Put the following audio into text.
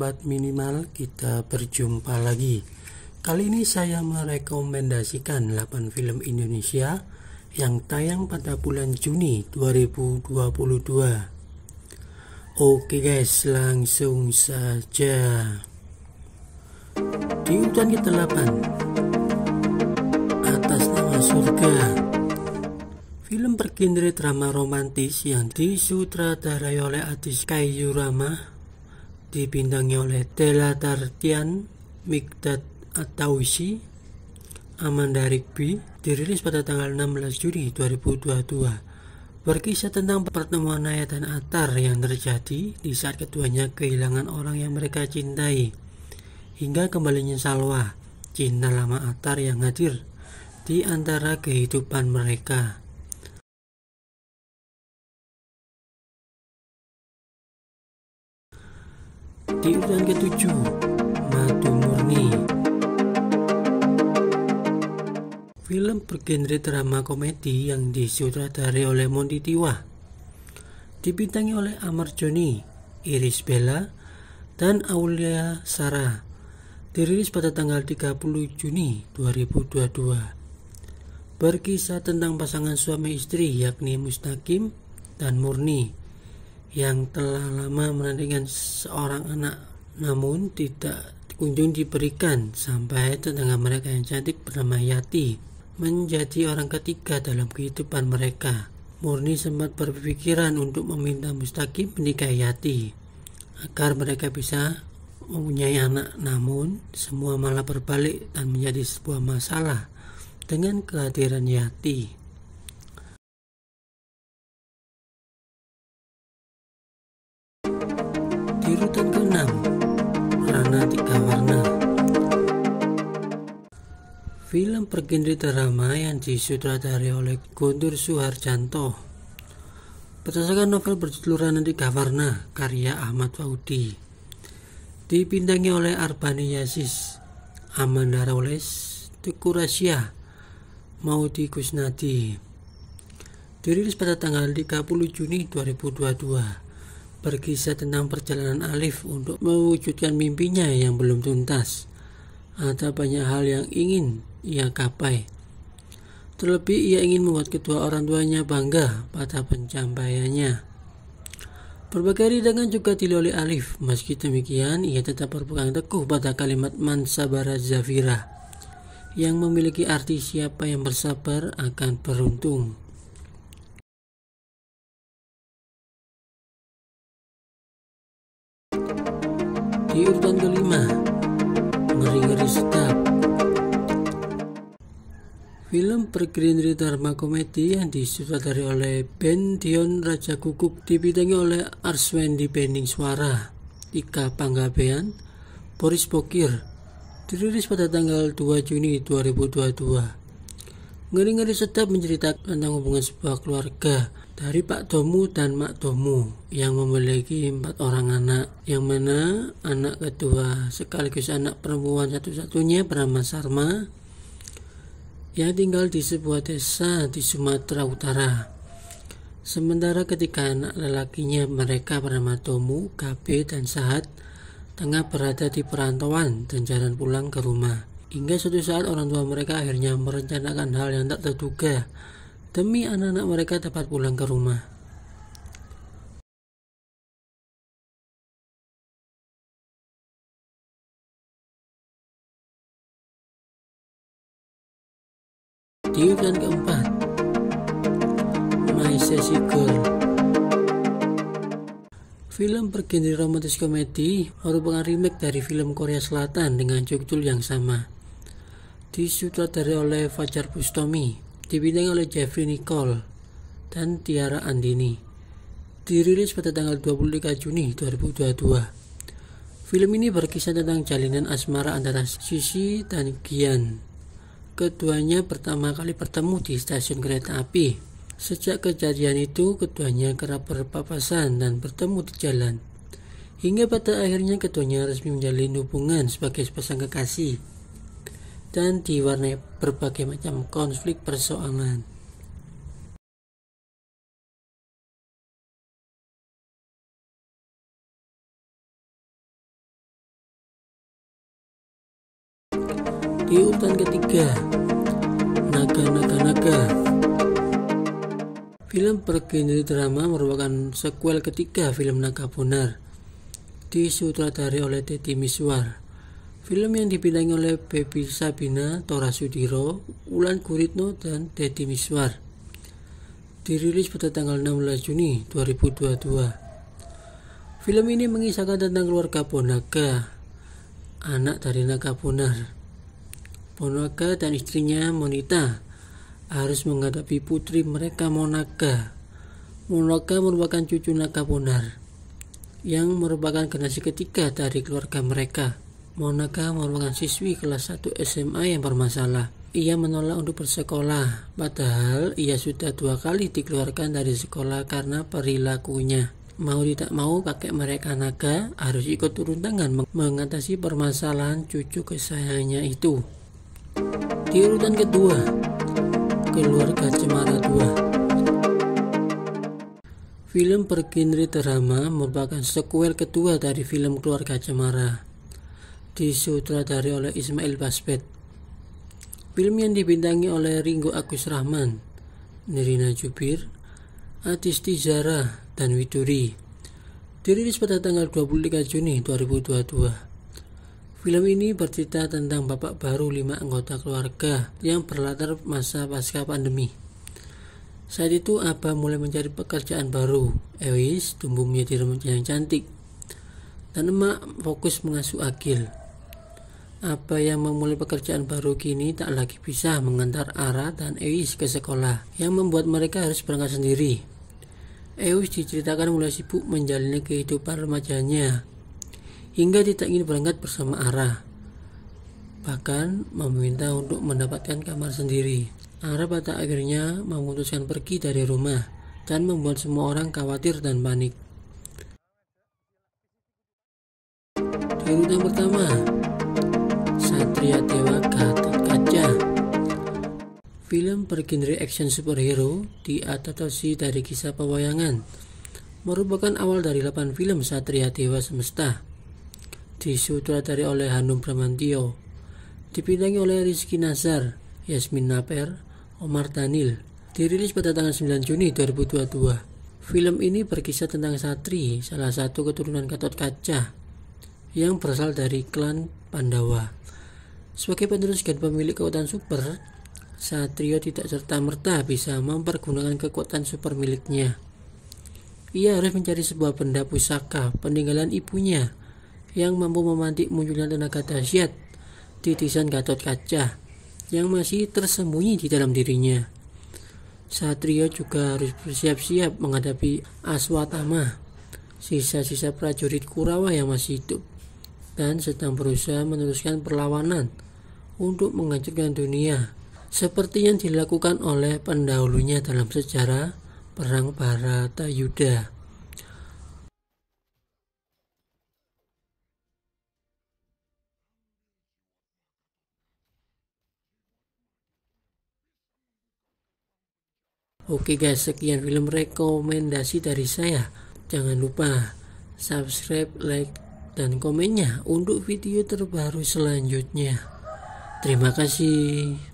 Sobat Minimal, kita berjumpa lagi. Kali ini saya merekomendasikan 8 film Indonesia yang tayang pada bulan Juni 2022. Oke guys, langsung saja. Di urutan ke-8, Atas Nama Surga, film bergenre drama romantis yang disutradarai oleh Adiska Yurama, dibintangi oleh Dela Tartian, Migdad Attausi, Amanda Rigby, dirilis pada tanggal 16 Juni 2022. Berkisah tentang pertemuan Naya dan Atar yang terjadi di saat keduanya kehilangan orang yang mereka cintai, hingga kembalinya Salwa, cinta lama Atar yang hadir di antara kehidupan mereka. Di urutan ke-7, Madu Murni, film bergenre drama komedi yang disutradarai oleh Monty Tiwa, dibintangi oleh Amar Joni, Iris Bella, dan Aulia Sara, dirilis pada tanggal 30 Juni 2022. Berkisah tentang pasangan suami istri yakni Mustaqim dan Murni yang telah lama menantikan seorang anak, namun tidak kunjung diberikan sampai tetangga mereka yang cantik bernama Yati menjadi orang ketiga dalam kehidupan mereka. Murni sempat berpikiran untuk meminta Mustaqim menikahi Yati agar mereka bisa mempunyai anak, namun semua malah berbalik dan menjadi sebuah masalah dengan kehadiran Yati. Di urutan ke-6, Rana Tiga Warna, film bergenre drama yang disutradarai oleh Gondur Suharjanto, berdasarkan novel berjudul Rana Tiga Warna karya Ahmad Fauzi, dibintangi oleh Arpani Yasis, Amanda Ules, Tukurasya, Maudi Kusnadi, dirilis pada tanggal 30 Juni 2022. Berkisah tentang perjalanan Alif untuk mewujudkan mimpinya yang belum tuntas. Ada banyak hal yang ingin ia capai, terlebih ia ingin membuat kedua orang tuanya bangga pada pencapaiannya. Berbagai ridangan juga dilewati Alif. Meski demikian, ia tetap berpegang teguh pada kalimat Man Sabara Zafira, yang memiliki arti siapa yang bersabar akan beruntung. Di urutan ke-5, Ngeri-ngeri Sedap, film bergenre drama komedi yang disutradarai oleh Ben Dion Raja Kukuk, dibintangi oleh Arswendi Bening Suara, Ika Panggabean, Boris Pokir, dirilis pada tanggal 2 Juni 2022. Ngeri-ngeri Sedap menceritakan tentang hubungan sebuah keluarga dari Pak Domu dan Mak Domu yang memiliki 4 orang anak, yang mana anak kedua sekaligus anak perempuan satu-satunya bernama Sarma yang tinggal di sebuah desa di Sumatera Utara. Sementara ketika anak lelakinya mereka bernama Domu, Gabe, dan Sahat tengah berada di perantauan dan jarang pulang ke rumah. Hingga suatu saat orang tua mereka akhirnya merencanakan hal yang tak terduga demi anak-anak mereka dapat pulang ke rumah. Di urutan keempat, My Sassy Girl, film bergenre romantis komedi, merupakan remake dari film Korea Selatan dengan judul yang sama, disutradarai oleh Fajar Bustomi, dibintangi oleh Jeffrey Nicole dan Tiara Andini, dirilis pada tanggal 23 Juni 2022. Film ini berkisah tentang jalinan asmara antara Sisi dan Gian. Keduanya pertama kali bertemu di stasiun kereta api. Sejak kejadian itu, keduanya kerap berpapasan dan bertemu di jalan, hingga pada akhirnya keduanya resmi menjalin hubungan sebagai sepasang kekasih dan diwarnai berbagai macam konflik persoalan. Di urutan ketiga, Naga Naga Naga. Film bergenre drama merupakan sequel ketiga film Naga Bonar, disutradari oleh Deddy Mizwar. Film yang dibintangi oleh Baby Sabina, Tora Sudiro, Ulan Guritno, dan Deddy Mizwar. Dirilis pada tanggal 16 Juni 2022. Film ini mengisahkan tentang keluarga Bonaga, anak dari Naga Bonar. Bonaga dan istrinya Monita harus menghadapi putri mereka Monaga. Monaga merupakan cucu Naga Bonar yang merupakan generasi ketiga dari keluarga mereka. Monaga merupakan siswi kelas 1 SMA yang bermasalah. Ia menolak untuk bersekolah, padahal ia sudah 2 kali dikeluarkan dari sekolah karena perilakunya. Mau tidak mau, kakek mereka Naga harus ikut turun tangan mengatasi permasalahan cucu kesayangannya itu. Di urutan kedua, Keluarga Cemara 2. Film bergenre drama merupakan sequel kedua dari film Keluarga Cemara, disutradari oleh Ismail Basbet. Film yang dibintangi oleh Ringgo Agus Rahman, Nirina Jubir, Adiska Yurama, dan Widuri. Dirilis pada tanggal 23 Juni 2022. Film ini bercerita tentang bapak baru 5 anggota keluarga yang berlatar masa pasca pandemi. Saat itu Abah mulai mencari pekerjaan baru. Ewis tumbuh menjadi remaja yang cantik, dan Emak fokus mengasuh Agil. Abah yang memulai pekerjaan baru kini tak lagi bisa mengantar Ara dan Ewis ke sekolah, yang membuat mereka harus berangkat sendiri. Ewis diceritakan mulai sibuk menjalani kehidupan remajanya, hingga tidak ingin berangkat bersama Ara, bahkan meminta untuk mendapatkan kamar sendiri. Ara pada akhirnya memutuskan pergi dari rumah, dan membuat semua orang khawatir dan panik. Di urutan pertama, Satria Dewa Gatot Kaca. Film bergenre action superhero diadaptasi dari kisah pewayangan, merupakan awal dari 8 film Satria Dewa Semesta, disutradari oleh Hanum Bramantyo, dibintangi oleh Rizky Nazar, Yasmin Naper, Omar Daniel. Dirilis pada tanggal 9 Juni 2022. Film ini berkisah tentang Satri, salah satu keturunan Gatot Kaca, yang berasal dari klan Pandawa. Sebagai penerus dan pemilik kekuatan super, Satrio tidak serta-merta bisa mempergunakan kekuatan super miliknya. Ia harus mencari sebuah benda pusaka peninggalan ibunya yang mampu memantik munculnya tenaga dahsyat titisan Gatot Kaca yang masih tersembunyi di dalam dirinya. Satrio juga harus bersiap-siap menghadapi Aswatama, sisa-sisa prajurit Kurawa yang masih hidup dan sedang berusaha meneruskan perlawanan untuk menghancurkan dunia seperti yang dilakukan oleh pendahulunya dalam sejarah Perang Bharatayuda. Oke guys, sekian film rekomendasi dari saya. Jangan lupa subscribe, like, dan komennya untuk video terbaru selanjutnya. Terima kasih.